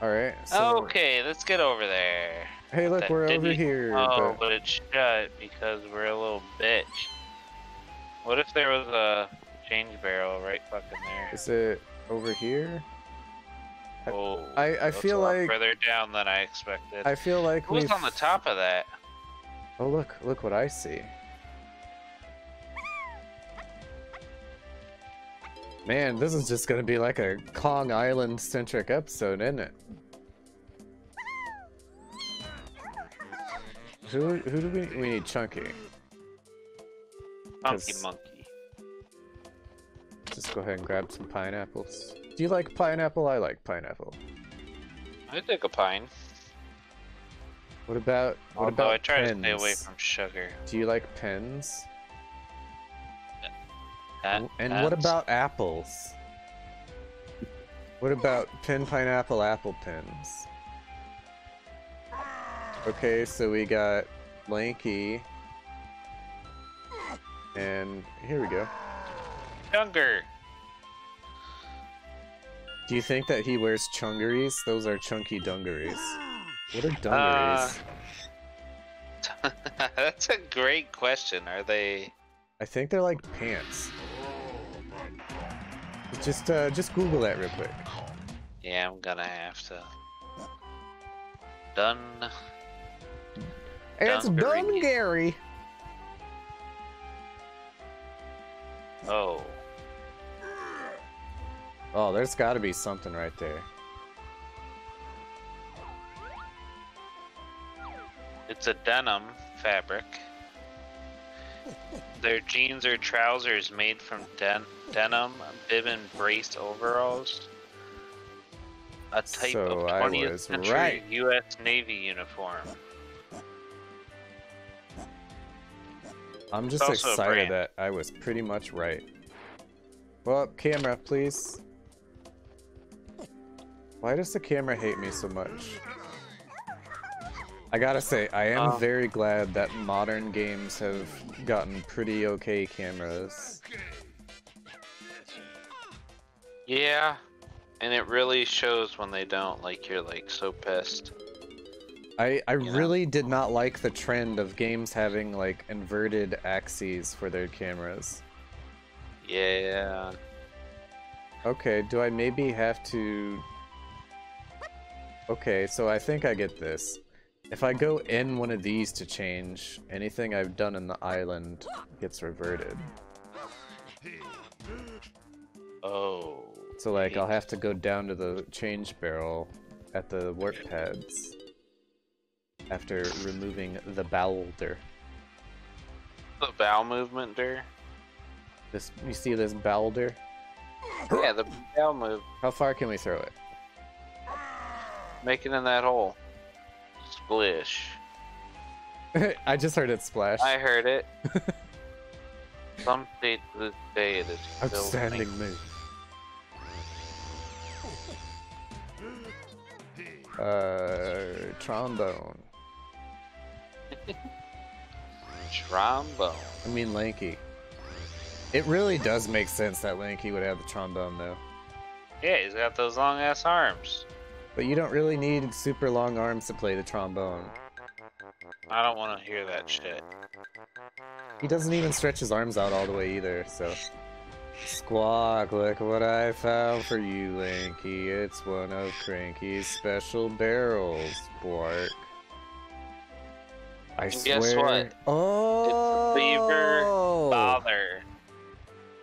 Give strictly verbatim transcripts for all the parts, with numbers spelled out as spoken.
All right. So... Okay, let's get over there. Hey, look, we're Diddy. over here. Oh, but... but it's shut because we're a little bitch. What if there was a change barrel right fucking there? Is it over here? Oh, I, I feel like further down than I expected. I feel like who's we've... on the top of that? Oh, look, look what I see. Man, this is just gonna be like a Kong Island centric episode, isn't it? Who who do we need? We need Chunky. Chunky Monkey. Just go ahead and grab some pineapples. Do you like pineapple? I like pineapple. I take a pine. What about what Although about I try pins? to stay away from sugar. Do you like pins? That, and what about apples? What about pin, pineapple, apple pins? Okay, so we got Lanky. And here we go. Chunger! Do you think that he wears chungeries? Those are chunky dungarees. What are dungarees? Uh, that's a great question. Are they... I think they're like pants. Just uh, just Google that real quick. Yeah, I'm gonna have to. Dun. It's Dungary. Oh. Oh, there's got to be something right there. It's a denim fabric. Their jeans or trousers made from den denim, bib and braced overalls. A type so of twentieth century right. U S Navy uniform. I'm just excited that I was pretty much right. Well, camera, please. Why does the camera hate me so much? I gotta say, I am um, very glad that modern games have gotten pretty okay cameras. Yeah, and it really shows when they don't, like you're like so pissed. I, I really know? did not like the trend of games having like inverted axes for their cameras. Yeah. Okay, do I maybe have to... Okay, so I think I get this. If I go in one of these to change, anything I've done in the island gets reverted. Oh. So like, I'll have to go down to the change barrel at the warp pads after removing the bowelder. The bowel movementer? This, you see this bowelder? Yeah, the bowel move. How far can we throw it? Make it in that hole. Splish. I just heard it splash. I heard it. Some state to this day it is still outstanding move. Uh, trombone. Trombone. I mean Lanky. It really does make sense that Lanky would have the trombone though. Yeah, he's got those long ass arms. But you don't really need super long arms to play the trombone. I don't want to hear that shit. He doesn't even stretch his arms out all the way either, so... Squawk, look what I found for you, Lanky. It's one of Cranky's special barrels, Bork. I and swear... Guess what? Oh! It's a beaver bother.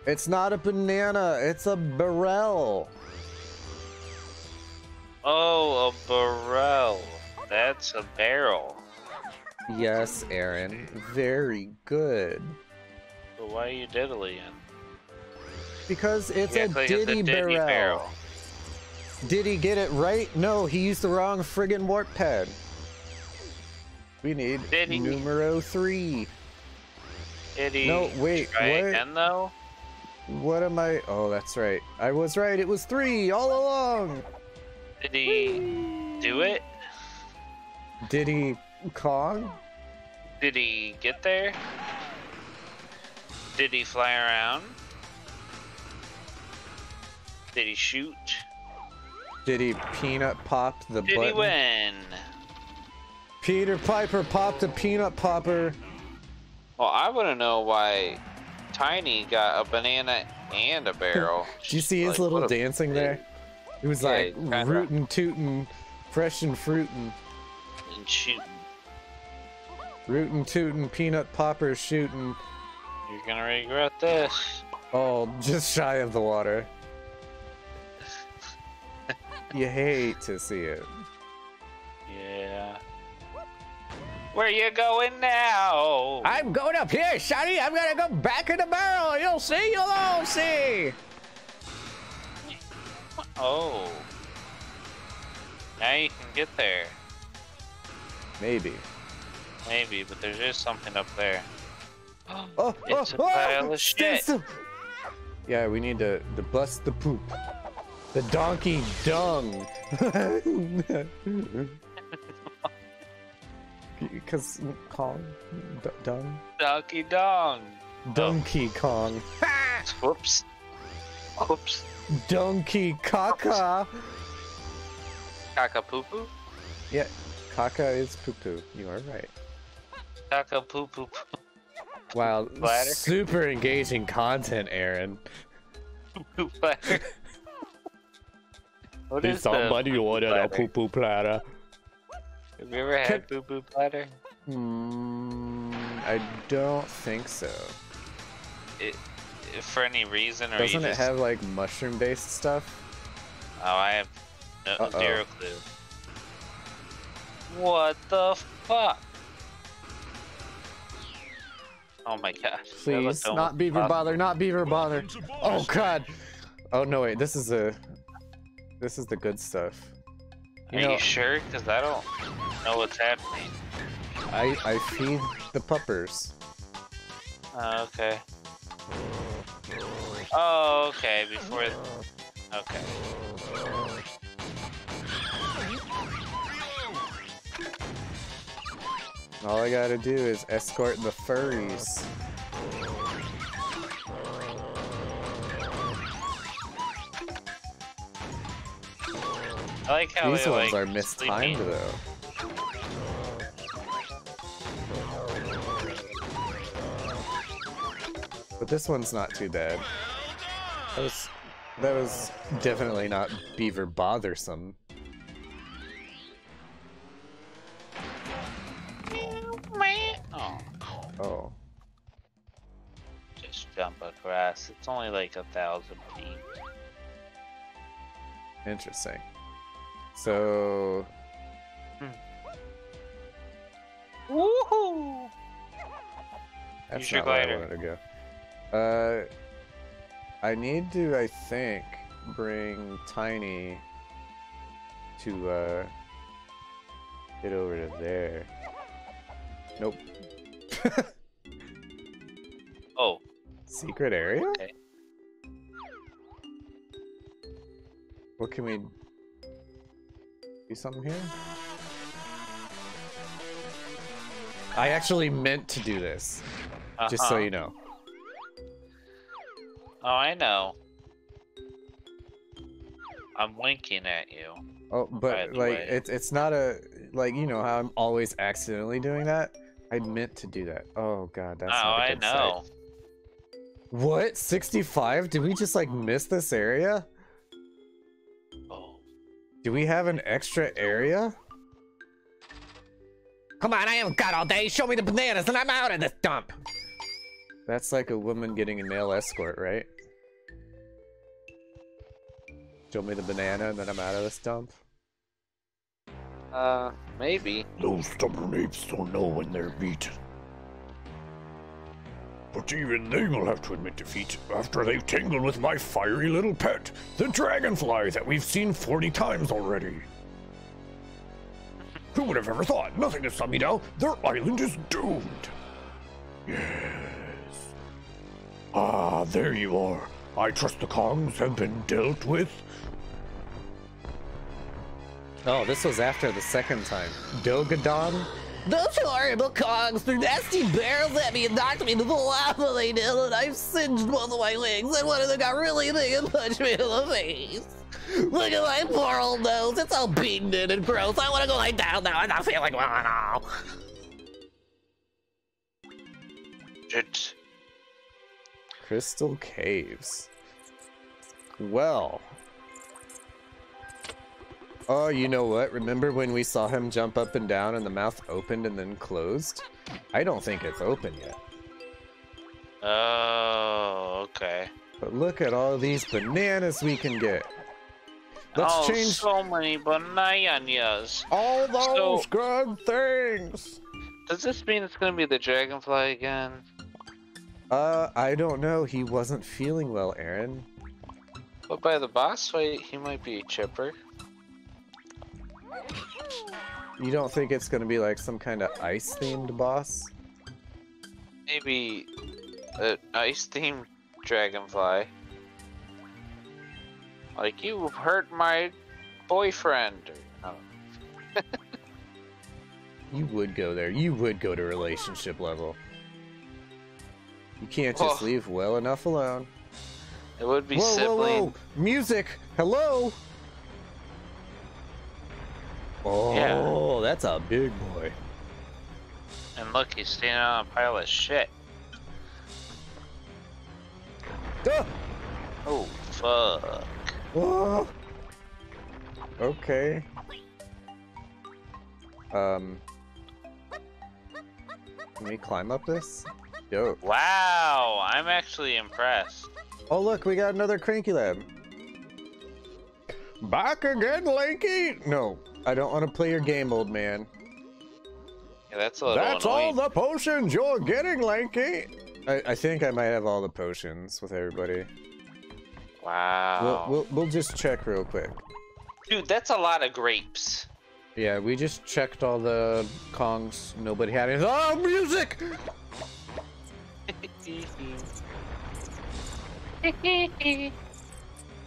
It's not a banana, it's a barrel. Oh, a barrel. That's a barrel. Yes, Aaron. Very good. But why are you diddlying? Because it's a Diddy barrel. Diddy get it right? No, he used the wrong friggin' warp pad. We need Diddy. numero three. Diddy. No, wait, try what? Again, though? What am I? Oh, that's right. I was right. It was three all along. Did he do it? Did he Kong? Did he get there? Did he fly around? Did he shoot? Diddy peanut popped the Diddy button. Win. Peter Piper popped a peanut popper. Well, I want to know why Tiny got a banana and a barrel. Do you see his like, little dancing big... there? It was yeah, like rootin', tootin', fresh and fruitin'. And shootin'. Rootin', tootin', peanut popper shootin'. You're gonna regret this. Oh, just shy of the water. You hate to see it. Yeah. Where you going now? I'm going up here, Shiny. I'm gonna go back in the barrel. You'll see. You'll all see. Oh. Now you can get there. Maybe. Maybe, but there's just something up there. Oh, it's oh, a pile oh, of shit. Still... Yeah, we need to to bust the poop. The donkey dung. Because Kong, D dung, Donkey Dong, Donkey Kong. Ha! Whoops, whoops. Donkey caca. Caca poo poo. Yeah, caca is poo poo. You are right. Caca poo poo. Wow, Bladder. Super engaging content, Aaron. Poo poo. What is somebody ordered a poo poo platter? Have you ever had Can... boo-boo platter? Mm, I don't think so. It, it for any reason or doesn't it just... have like mushroom-based stuff? Oh, I have no uh -oh. zero clue. What the fuck? Oh my god! Please, not beaver pop. bother, not beaver bother. Oh god! Oh no wait, this is a, this is the good stuff. You Are know, you sure? Because I don't know what's happening. I I feed the puppers. Uh, okay. Oh, okay. Before. Okay. All I gotta do is escort the furries. I like how these ones like, are mistimed though. But this one's not too bad. That was that was definitely not beaver bothersome. Oh. Oh. Just jump across. It's only like a thousand feet. Interesting. So hmm. Woohoo! That's Use your not glider. Where I wanted to go. Uh I need to I think bring Tiny to uh get over to there. Nope. Oh. Secret area? Okay. What can we do something here? I actually meant to do this. Uh-huh. Just so you know. Oh, I know. I'm winking at you. Oh, but like it's it's not a like you know how I'm always accidentally doing that? I meant to do that. Oh god, that's not a good sight. Oh, I know. What? sixty-five? Did we just like miss this area? Do we have an extra area? Come on, I haven't got all day. Show me the bananas and I'm out of this dump. That's like a woman getting a male escort, right? Show me the banana and then I'm out of this dump. Uh, maybe. Those stubborn apes don't know when they're beat. But even they will have to admit defeat after they've tangled with my fiery little pet, the dragonfly that we've seen forty times already. Who would have ever thought? Nothing to stop me now. Their island is doomed. Yes. Ah, there you are. I trust the Kongs have been dealt with. Oh, this was after the second time. Dogadon? Those horrible Kongs threw nasty barrels at me and knocked me to the lava they did, and I singed both of my legs, and one of them got really big and punched me in the face. Look at my poor old nose. It's all beaten in and gross. I want to go lay down now. I'm not feeling well at all. It's... Crystal Caves. Well. Oh, you know what? Remember when we saw him jump up and down and the mouth opened and then closed? I don't think it's open yet. Oh, okay. But look at all these bananas we can get. Let's oh, change... so many bananas. All those so... good things. Does this mean it's going to be the dragonfly again? Uh, I don't know. He wasn't feeling well, Aaron. But by the boss fight, he might be chipper. You don't think it's going to be like some kind of ice-themed boss? Maybe an ice-themed dragonfly. Like, you hurt my boyfriend. Or, no. You would go there. You would go to relationship level. You can't just whoa. leave well enough alone. It would be whoa, sibling. Whoa, whoa. Music! Hello! Oh, yeah. That's a big boy. And look, he's standing on a pile of shit. Duh. Oh, fuck. Whoa. Okay. Um. Can we climb up this? Dope. Wow, I'm actually impressed. Oh, look, we got another Cranky Lab. Back again, Lanky! No. I don't want to play your game, old man. Yeah, that's a little That's annoying. All the potions you're getting, Lanky! I, I think I might have all the potions with everybody. Wow. We'll, we'll, we'll just check real quick. Dude, that's a lot of grapes. Yeah, we just checked all the Kongs. Nobody had it. Oh, music!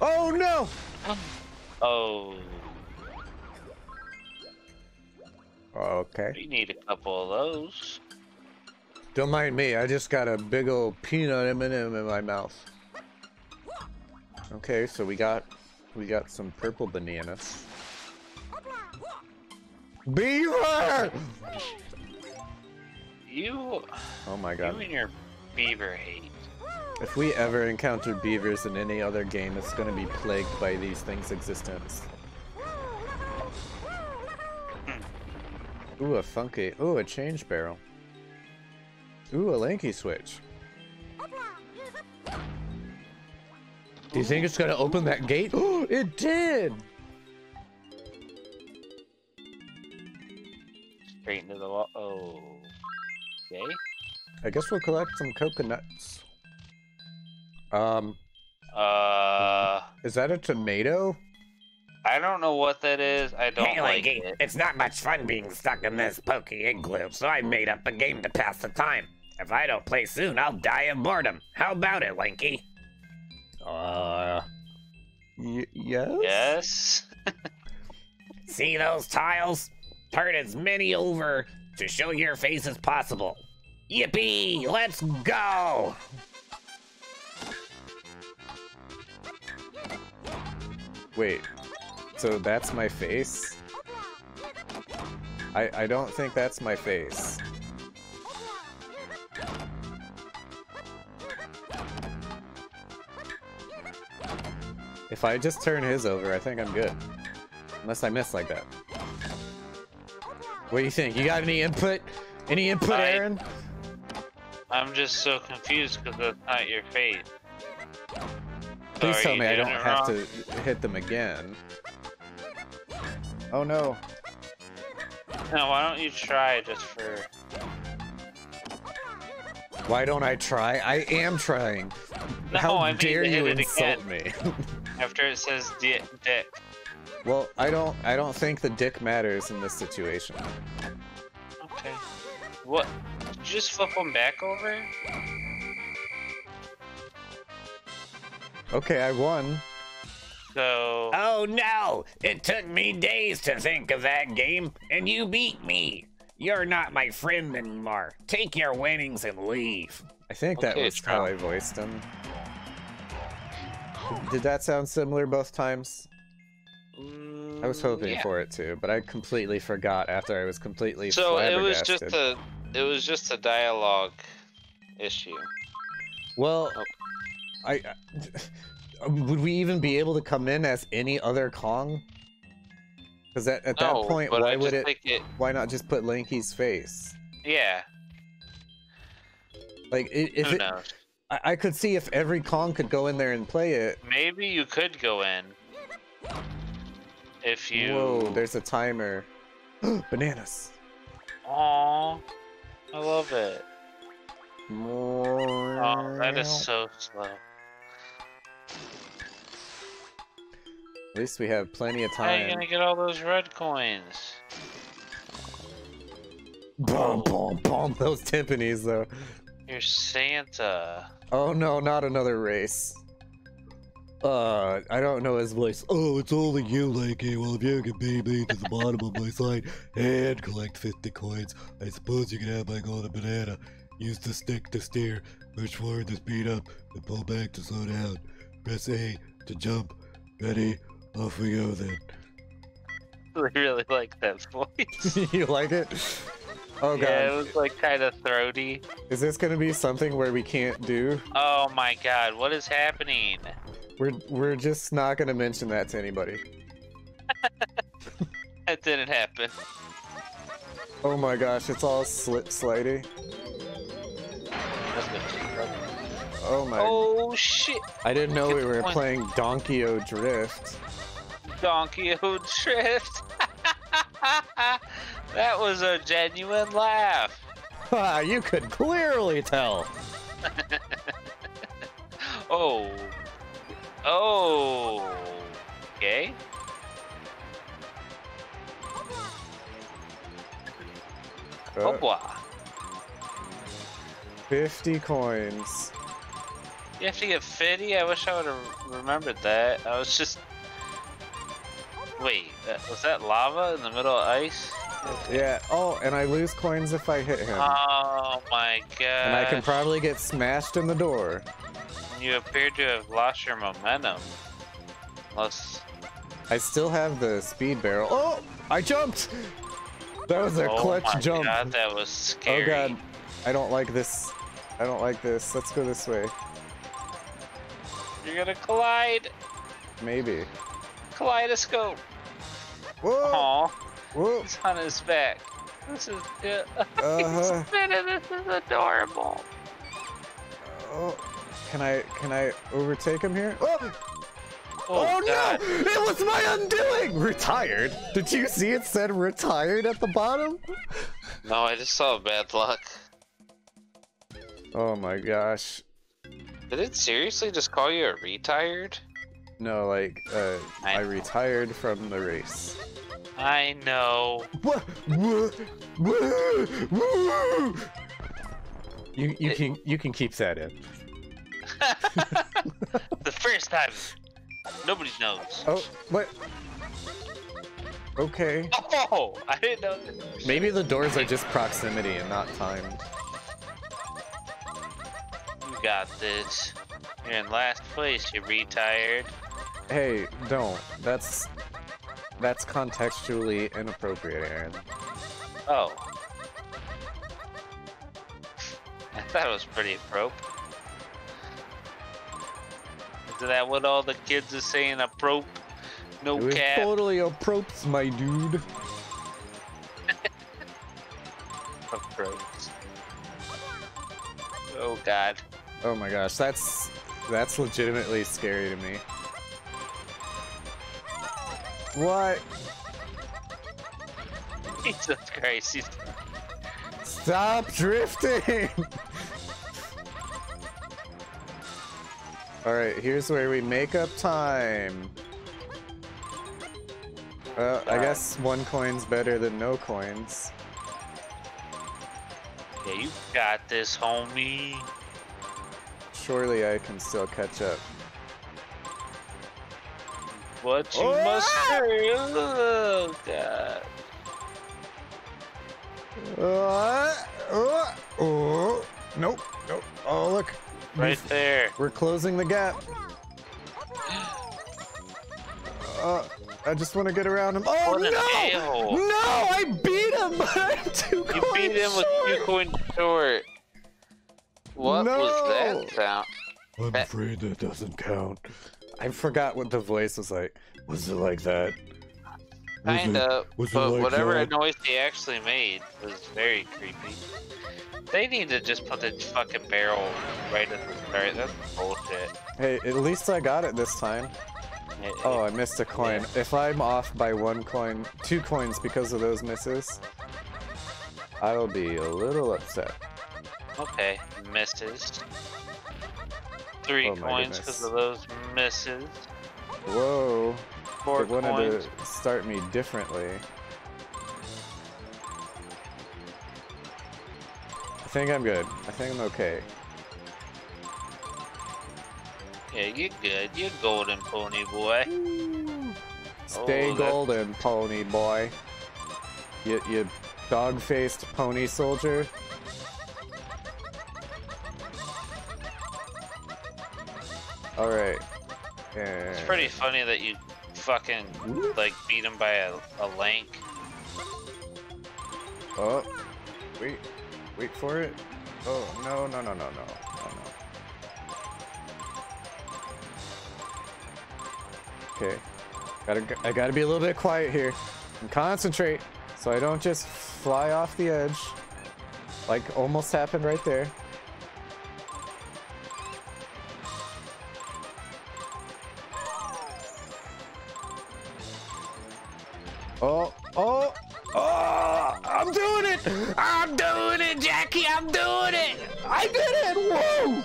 Oh, no! Oh... Okay. We need a couple of those. Don't mind me. I just got a big old peanut M and M in my mouth. Okay, so we got we got some purple bananas. Beaver! You. Oh my God. You and your beaver hate. If we ever encounter beavers in any other game, it's going to be plagued by these things' existence. Ooh, a funky. Ooh, a change barrel. Ooh, a lanky switch. Do you think it's gonna open that gate? Oh, it did! Straight into the wall. Oh. Okay. I guess we'll collect some coconuts. Um. Uh. Is that a tomato? I don't know what that is. I don't hey, like it. It's not much fun being stuck in this pokey igloo, so I made up a game to pass the time. If I don't play soon, I'll die of boredom. How about it, Lanky? Uh... Y yes? Yes? See those tiles? Turn as many over to show your face as possible. Yippee! Let's go! Wait. So that's my face? I, I don't think that's my face. If I just turn his over, I think I'm good. Unless I miss like that. What do you think? You got any input? Any input, I, Aaron? I'm just so confused because that's not your fate. Please so tell me I don't have wrong? to hit them again. Oh no. No, why don't you try just for... Why don't I try? I am trying. No, How I mean dare you insult me? After it says di dick. Well, I don't I don't think the dick matters in this situation. Okay. What? Did you just flip them back over? Okay, I won. So... Oh no! It took me days to think of that game, and you beat me! You're not my friend anymore. Take your winnings and leave. I think that okay, was how I voiced him. Did that sound similar both times? I was hoping yeah. for it too, but I completely forgot after I was completely so flabbergasted. It was just a it was just a dialogue issue. Well, oh. I, I would we even be able to come in as any other Kong? Because at, at no, that point, why I would it, it? Why not just put Lanky's face? Yeah. Like if Who it, knows? I, I could see if every Kong could go in there and play it. Maybe you could go in. If you... Whoa, there's a timer. Bananas. Aww. I love it. Oh, that is so slow. At least we have plenty of time. How are you gonna get all those red coins? Boom, boom, boom. Those timpanis, though. You're Santa. Oh, no, not another race. Uh, I don't know his voice. Oh, it's only you, Lanky. Well, if you can beat me to the bottom of my slide and collect fifty coins, I suppose you can have my golden banana. Use the stick to steer, push forward to speed up, and pull back to slow down. Press A to jump. Ready? Off we go then. I really like that voice. You like it? Oh god. Yeah, it was like kind of throaty. Is this gonna be something where we can't do? Oh my god, what is happening? We're, we're just not going to mention that to anybody. That didn't happen. Oh my gosh, it's all slip slidey. Oh my... Oh shit! I didn't know we were playing Donkey-O Drift. Donkey-O Drift! That was a genuine laugh! Ah, you could clearly tell! Oh... Oh, okay. Uh, Opa. fifty coins. You have to get fifty? I wish I would have remembered that. I was just... Wait, was that lava in the middle of ice? Yeah, oh, and I lose coins if I hit him. Oh my god. And I can probably get smashed in the door. You appear to have lost your momentum. Unless... I still have the speed barrel. Oh! I jumped! That was a oh clutch my jump. God, that was scary. Oh god. I don't like this. I don't like this. Let's go this way. You're gonna collide! Maybe. Kaleidoscope! Whoa! Aww. Whoa. He's on his back. This is good. Uh-huh. This is adorable. Oh. Can I can I overtake him here? Oh, oh, oh no! It was my undoing! Retired? Did you see it said retired at the bottom? No, I just saw bad luck. Oh my gosh. Did it seriously just call you a retired? No, like uh I, I retired from the race. I know. You you it, can you can keep that in. The first time, nobody knows. Oh, what? Okay. Oh, I didn't know. Maybe the doors are just proximity and not timed. You got this. You're in last place. You're retired. Hey, don't. That's that's contextually inappropriate, Aaron. Oh. I thought it was pretty appropriate. That what all the kids are saying, a prope, no it was cap. Totally a propes, my dude. A propes. Oh god. Oh my gosh, that's that's legitimately scary to me. What? Jesus Christ! He's... Stop drifting. Alright, here's where we make up time. Uh, I guess one coin's better than no coins. Yeah, you got this, homie. Surely I can still catch up. What you oh! must do. Oh, God. Uh, oh, oh. Nope, nope. Oh, look. Right there. We're closing the gap. Uh, I just want to get around him. Oh what no! No, I beat him, but I'm two coins short. You beat him short. with two coins short. What no. was that sound? I'm afraid that doesn't count. I forgot what the voice was like. Was it like that? Kinda, but like whatever that? noise he actually made was very creepy. They need to just put the fucking barrel right at the start. That's bullshit. Hey, at least I got it this time. It, oh, I missed a coin. Yeah. If I'm off by one coin, two coins because of those misses, I'll be a little upset. Okay, misses. Three oh, coins because of those misses. Whoa. Four they wanted coins. to start me differently. I think I'm good. I think I'm okay. Yeah, you're good. You're golden, pony boy. Ooh. Stay oh, golden, that's... pony boy. You, you dog-faced pony soldier. Alright. And... It's pretty funny that you fucking, like, beat him by a, a lank. Oh. Wait. Wait for it. Oh, no, no, no, no, no. Oh, no. Okay. Gotta, I gotta be a little bit quiet here and concentrate so I don't just fly off the edge like almost happened right there. Oh, oh, oh, I'm doing it. I'm doing it, Jackie. I'm doing it. I did it. Woo.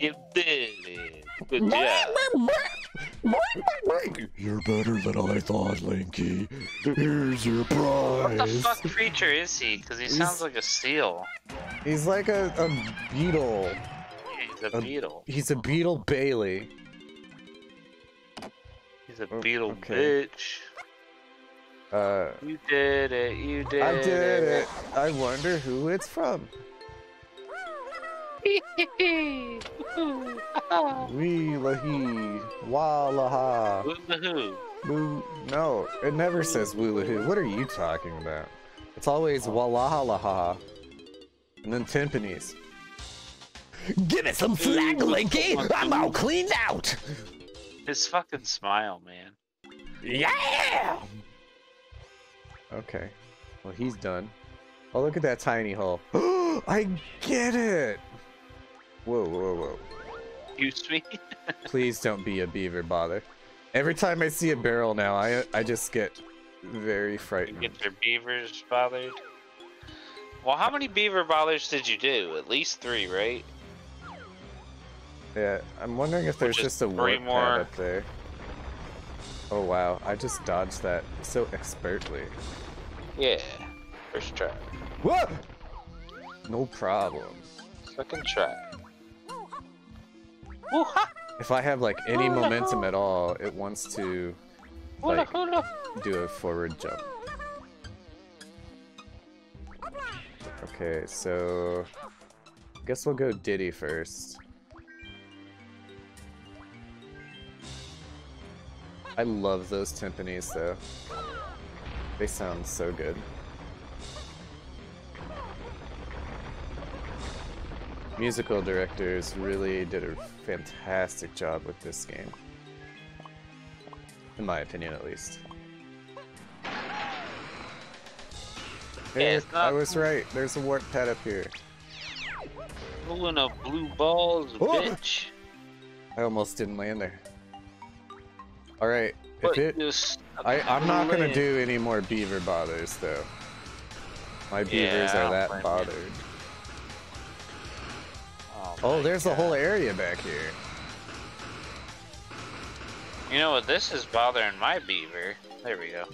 You did it. Good job. You're better than I thought, Linky. Here's your prize. What the fuck creature is he? Because he sounds he's, like a seal. He's like a, a beetle. Yeah, he's a, a beetle. He's a beetle Bailey. He's a beetle oh, okay. bitch. Uh, you did it, you did it. I did it. I wonder who it's from. Wee la hee. Wa la ha. Woo la hoo. Woo. No, it never says woo la hoo. What are you talking about? It's always wa la ha la ha. And then timpanis. Give it some flag, Linky. I'm all cleaned out. His fucking smile, man. Yeah! Okay, well he's done. Oh, look at that tiny hole. I get it! Whoa, whoa, whoa. Excuse me? Please don't be a beaver bother. Every time I see a barrel now, I I just get very frightened. You get your beavers bothered? Well, how many beaver bothers did you do? At least three, right? Yeah, I'm wondering if there's just, just a warp more. pad up there. Oh wow, I just dodged that so expertly. Yeah, first try. What? No problem. Second try. If I have like any momentum at all, it wants to like, do a forward jump. Okay, so I guess we'll go Diddy first. I love those timpanis though. They sound so good. Musical directors really did a fantastic job with this game. In my opinion, at least. Hey, I was right. There's a warp pad up here. Pulling up blue balls, oh! bitch. I almost didn't land there. All right, if it, I, I'm not gonna do any more beaver bothers though. My beavers yeah, are that bothered. It. Oh, oh there's God. a whole area back here. You know what? This is bothering my beaver. There we go.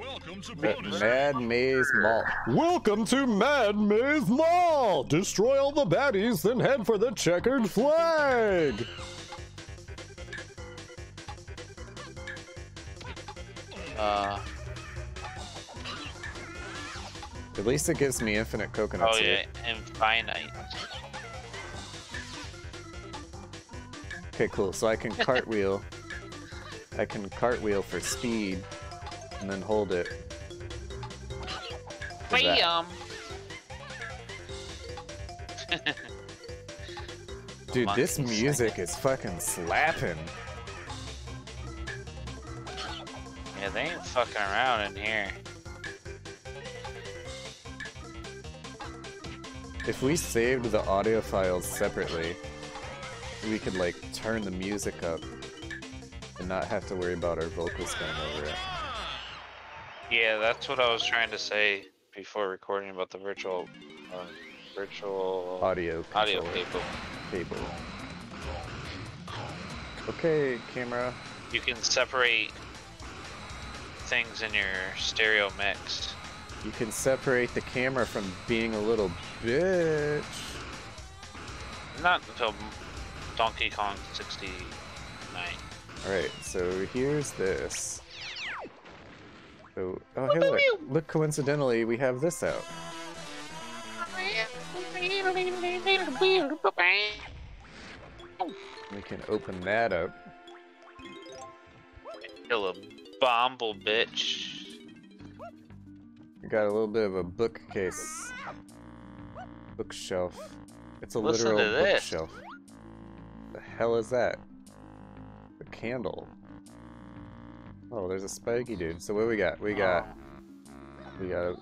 Welcome to Mad Maze Mall. Welcome to Mad Maze Mall. Destroy all the baddies, then head for the checkered flag. Uh, At least it gives me infinite coconuts. Oh yeah, infinite. Okay, cool. So I can cartwheel I can cartwheel for speed and then hold it. Bam! Dude, this music is fucking slapping. Yeah, they ain't fucking around in here. If we saved the audio files separately, we could, like, turn the music up and not have to worry about our vocals going over it. Yeah, that's what I was trying to say before recording about the virtual... Uh, virtual... Audio controller. Audio cable. Cable. Okay, camera. You can separate things in your stereo mix. You can separate the camera from being a little bitch. Not until Donkey Kong sixty-nine. Alright, so here's this. Oh, oh hey, look. Look, coincidentally, we have this out. We can open that up. Kill a bomble, bitch. We got a little bit of a bookcase. Bookshelf. It's a literal bookshelf. The hell is that? A candle. Oh, there's a spiky dude. So what do we got? We got... We got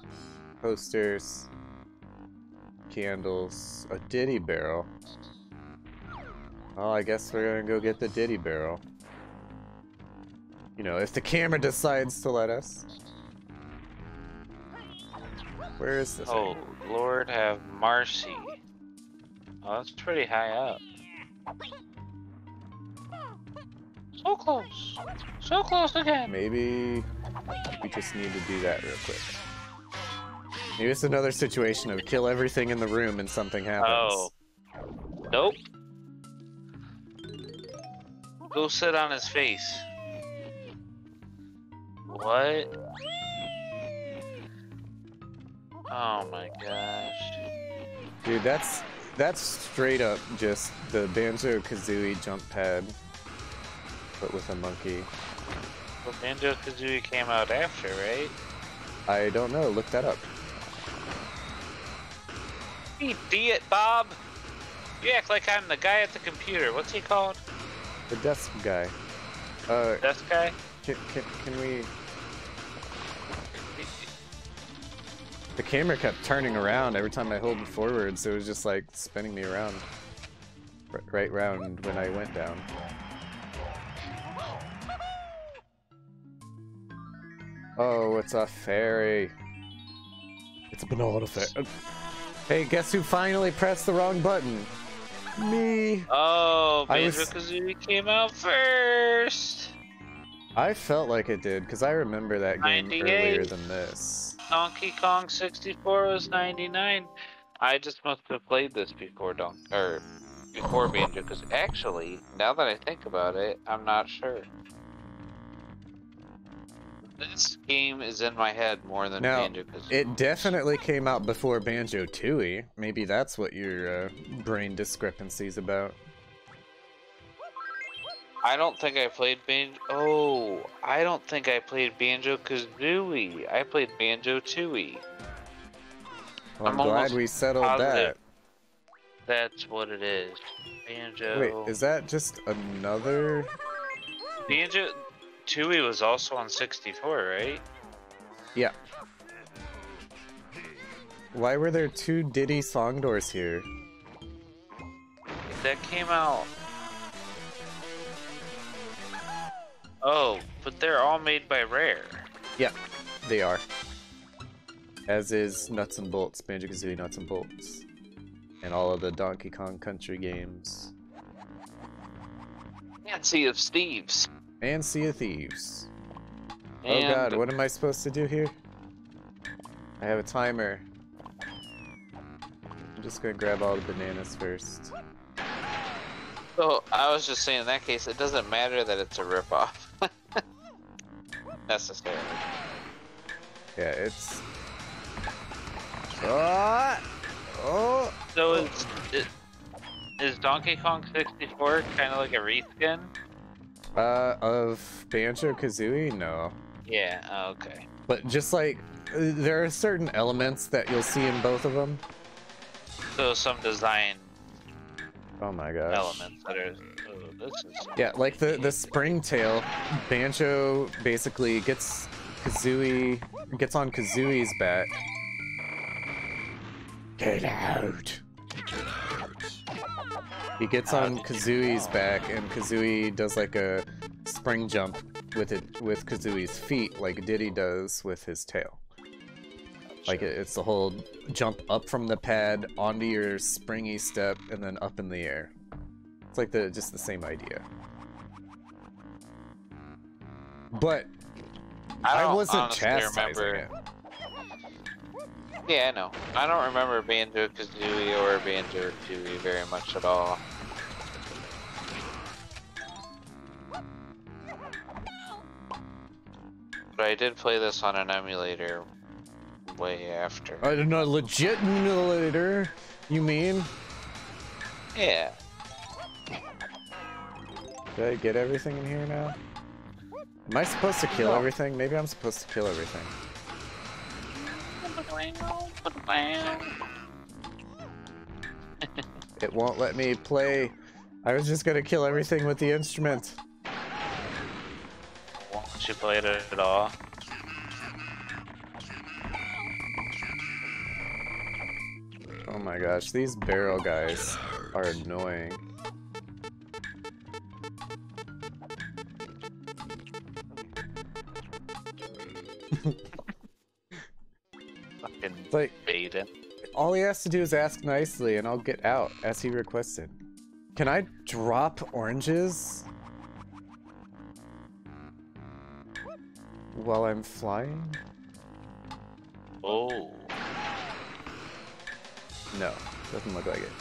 posters. Candles. A Diddy barrel. Oh, I guess we're gonna go get the Diddy barrel. You know, if the camera decides to let us. Where is this? Oh, thing? Lord have mercy. Oh, that's pretty high up. So close. So close again. Maybe we just need to do that real quick. Maybe it's another situation of kill everything in the room and something happens. Oh. Nope. Go sit on his face. What? Oh my gosh. Dude, that's that's straight up just the Banjo-Kazooie jump pad, but with a monkey. Well, Banjo-Kazooie came out after, right? I don't know. Look that up. You idiot, Bob! You act like I'm the guy at the computer. What's he called? The desk guy. Uh, desk guy? Can, can, can we... The camera kept turning around every time I held it forward, so it was just like spinning me around. R right round when I went down. Oh, it's a fairy. It's a banana fairy. Hey, guess who finally pressed the wrong button? Me. Oh, Banjo-Kazooie came out first. I felt like it did, because I remember that game earlier than this. Donkey Kong sixty-four was ninety-nine. I just must have played this before Don or before Banjo, because actually, now that I think about it, I'm not sure. This game is in my head more than now, Banjo. It definitely came out before Banjo-Tooie. Maybe that's what your uh, brain discrepancy is about. I don't think I played Banjo. Oh, I don't think I played Banjo-Kazooie. I played Banjo-Tooie. Well, I'm, I'm glad we settled positive. that. That's what it is. Banjo. Wait, is that just another? Banjo-Tooie was also on sixty-four, right? Yeah. Why were there two Diddy song doors here? That came out. Oh, but they're all made by Rare. Yeah, they are. As is Nuts and Bolts, Banjo-Kazooie Nuts and Bolts. And all of the Donkey Kong Country games. And Sea of Thieves. And Sea of Thieves. And oh god, what am I supposed to do here? I have a timer. I'm just gonna grab all the bananas first. So, I was just saying, in that case, it doesn't matter that it's a ripoff. Necessarily. Yeah, it's. Oh! Oh! So is, is Donkey Kong sixty-four kind of like a reskin? Uh, of Banjo-Kazooie? No. Yeah, oh, okay. But just like, there are certain elements that you'll see in both of them. So some design oh my gosh. elements that are... Oh, this is yeah, like the, the springtail, Banjo basically gets Kazooie, gets on Kazooie's back. Get out! Get out! He gets on Kazooie's back, and Kazooie does like a spring jump with it with Kazooie's feet, like Diddy does with his tail. Like it, it's the whole jump up from the pad onto your springy step, and then up in the air. It's like the just the same idea. But I, I wasn't chastising it. Yeah, I know. I don't remember Banjo-Kazooie or Banjo-Tooie very much at all. But I did play this on an emulator way after. I don't know, legit emulator? You mean? Yeah. Did I get everything in here now? Am I supposed to kill no. everything? Maybe I'm supposed to kill everything. It won't let me play. I was just gonna kill everything with the instrument. Won't let you play it at all? Oh my gosh, these barrel guys are annoying. Like, all he has to do is ask nicely and I'll get out as he requested. Can I drop oranges while I'm flying? Oh. No, doesn't look like it.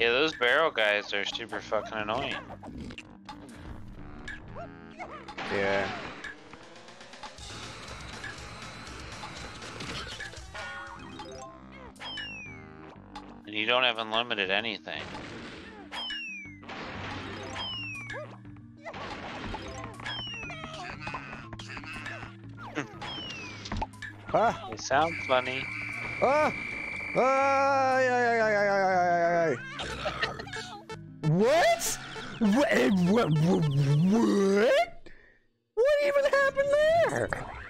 Yeah, those barrel guys are super fucking annoying. Yeah. And you don't have unlimited anything. Ah! They sound funny. Ah! Ay, ay, ay, ay, ay, ay, ay. What? What? What? What even happened there?